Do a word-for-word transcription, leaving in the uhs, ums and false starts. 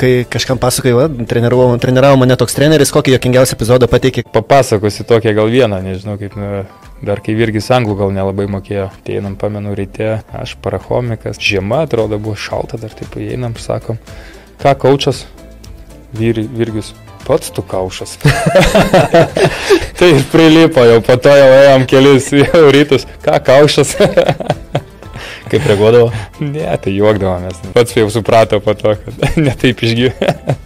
Kai kažkam pasakoju, treniravo mane toks treneris, kokį jokingiausią epizodą pateikė? Papasakosi tokią gal vieną, nežinau, kaip dar kai Virgis anglų gal nelabai mokėjo. Einam, pamenu, ryte, aš parachomikas, žiema, atrodo, buvo šalta, dar taip einam, sakom, ką kaučas? Vir, Virgis, pats tu kaušas. Tai ir prilipo jau, po to jau ėjom kelis jau rytus, ką kaušas? Kaip reaguodavo? Ne, tai juokdavomės. Pats jau suprato po to, kad ne taip išgyveno.